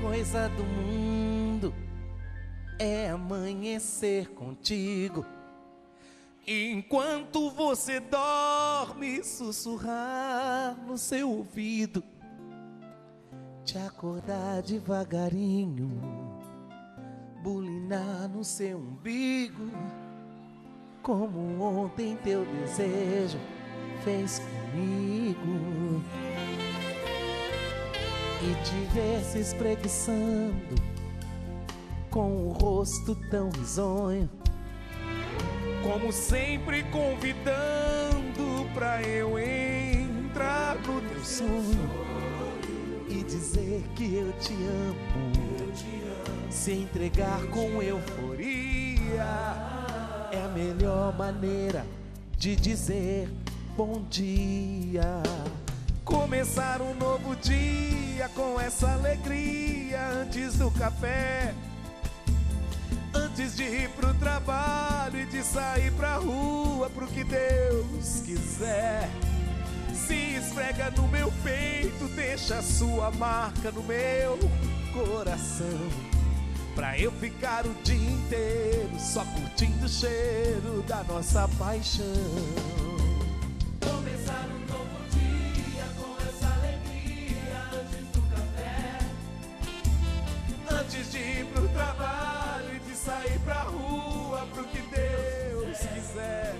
coisa do mundo é amanhecer contigo. Enquanto você dorme, sussurrar no seu ouvido, te acordar devagarinho, bulinar no seu umbigo, como ontem teu desejo fez comigo. E te ver se espreguiçando, com o rosto tão risonho, como sempre convidando pra eu entrar no teu sonho e dizer que eu te amo. Se entregar com euforia é a melhor maneira de dizer bom dia. Começar um novo dia com essa alegria, antes do café, antes de ir pro trabalho e de sair pra rua, pro que Deus quiser. Se esfrega no meu peito, deixa sua marca no meu coração, pra eu ficar o dia inteiro só curtindo o cheiro da nossa paixão. Antes de ir pro trabalho e de sair pra rua, pro que Deus quiser.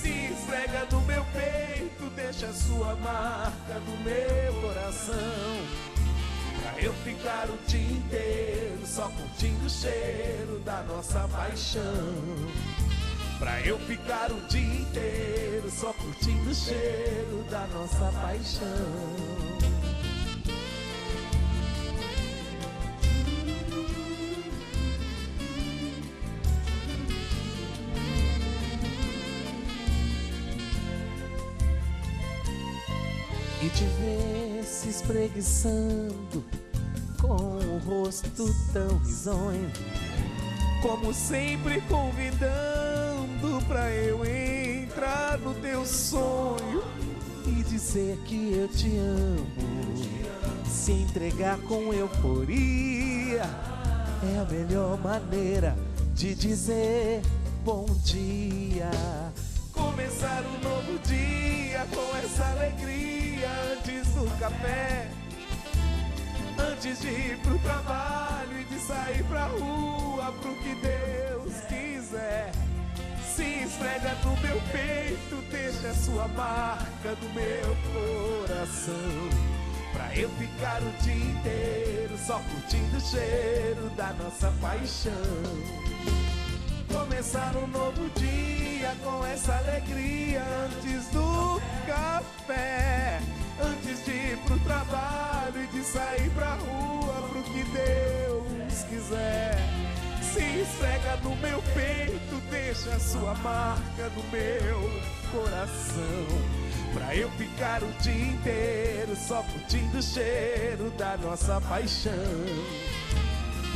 Se esfrega no meu peito, deixa sua marca no meu coração, pra eu ficar o dia inteiro só curtindo o cheiro da nossa paixão. Pra eu ficar o dia inteiro só curtindo o cheiro da nossa paixão. E te ver se espreguiçando, com o rosto tão risonho, como sempre convidando pra eu entrar no teu sonho e dizer que eu te amo. Se entregar com euforia é a melhor maneira de dizer bom dia. Começar um novo dia com essa alegria, antes do café, antes de ir pro trabalho e de sair pra rua, pro que Deus quiser. Se esfrega no meu peito, deixa sua marca no meu coração, pra eu ficar o dia inteiro só curtindo o cheiro da nossa paixão. Começar um novo dia com essa alegria, antes do café, antes de ir pro trabalho e de sair pra rua, pro que Deus quiser. Se esfrega no meu peito, deixa sua marca no meu coração, pra eu ficar o dia inteiro só curtindo o cheiro da nossa paixão,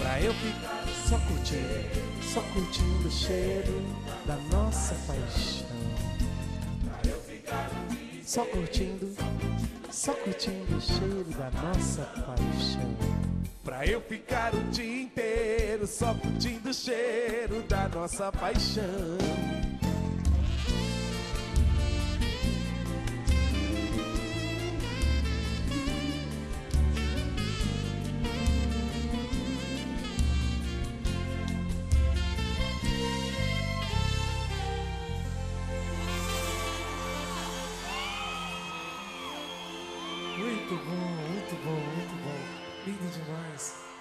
pra eu ficar só curtindo o cheiro da nossa paixão. Só curtindo o cheiro da nossa paixão, pra eu ficar o dia inteiro só curtindo o cheiro da nossa paixão. Muito bom, muito bom, muito bom. Lindo demais.